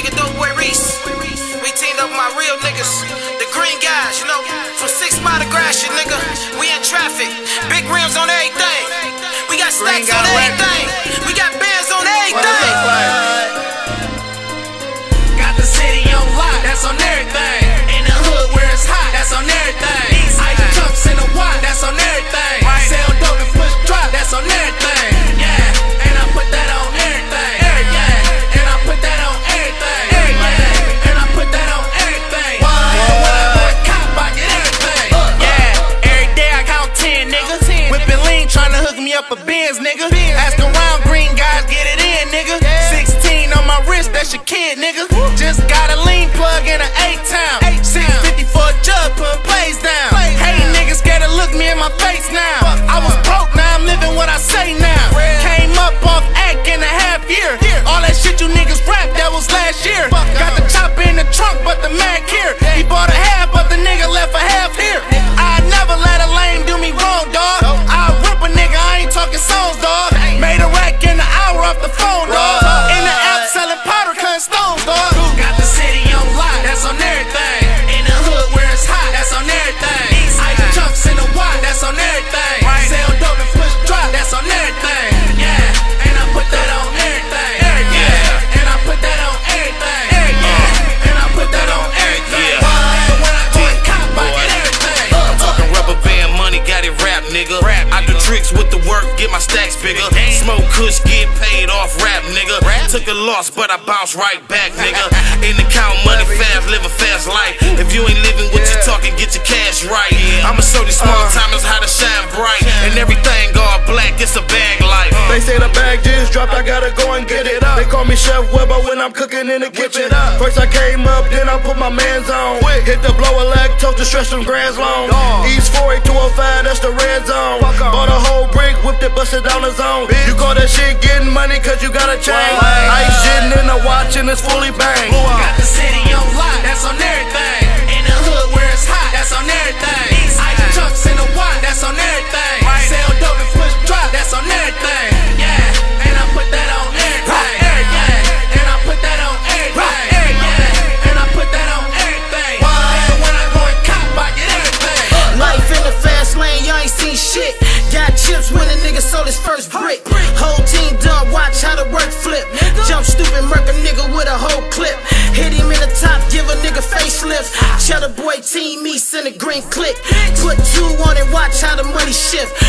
nigga Doughboy Reese. We teamed up with my real niggas, the green guys, you know, from 6 mile to Grash, you nigga. We in traffic, big rims on everything. We got stacks on everything. We got bands on everything. Got the city on lock, that's on everything. In the hood where it's hot, that's on everything. Ice cups in the wine, that's on everything. Sell dope and push drop, that's on everything. Yeah, and I put that on everything. Up a Benz, nigga. Ask around, green guys, get it in, nigga. 16 on my wrist, that's your kid, nigga. Just got a lean plug in an 8-town. 650 for a jug, put plays down. Hey, niggas scared to look me in my face now. I was broke, now I'm living what I say now. Came up off act in a half year. All that shit you niggas rap, that was last year. Got the chop in the trunk, but the Mac here. He bought a half, but the nigga left a half here. I never let a lame do me wrong, dawg. Talking songs, dawg. Made a rack in an hour off the phone, dawg. In the app selling powder, cutting stones, dawg. Got the city on lock, that's on everything. In the hood where it's hot, that's on everything. Ice chunks in the wine, that's on everything. Sell dope and push drop, that's on everything. Yeah, and I put that on everything. Yeah, and I put that on everything. Yeah, and I put that on everything. So when I go and cop, I get everything. I'm talking rubber band money, got it wrapped, nigga. I do tricks with the work, get my stacks bigger. Smoke kush, get paid off rap, nigga. Took a loss, but I bounced right back, nigga. In the count, money fast, live a fast life. If you ain't living what you talking, get your cash right. I'ma show these small timers how to shine bright. And everything all black, it's a bag life. They say the bag just dropped, I gotta go and get it up. They call me Chef Weber when I'm cooking in the kitchen. First I came up, then I put my mans on. Hit the blower like toast to stretch them grands long. East 48205, that's the red zone. Bought a whole brick, whipped it, busted down the zone. You call that shit getting money, cause you got a chain. Ice shitting in the watch and it's fully banged. Got the city on lock, that's on everything. In the hood where it's hot, that's on everything. Ice chunks in the wine, that's on everything. Sell dope and push drop, that's on everything. Yeah, and I put that on everything. Yeah, and I put that on everything. Yeah, and I put that on everything. So when I go and cop, I get everything. Life in the fast lane, you ain't seen shit. Got chips when a nigga sold his first brick. Whole team done, watch how the work flip. Jump stupid, murk a nigga with a whole clip. Hit him in the top, give a nigga facelifts. Cheddar boy team, me send a green click. Put two on it, watch how the money shift.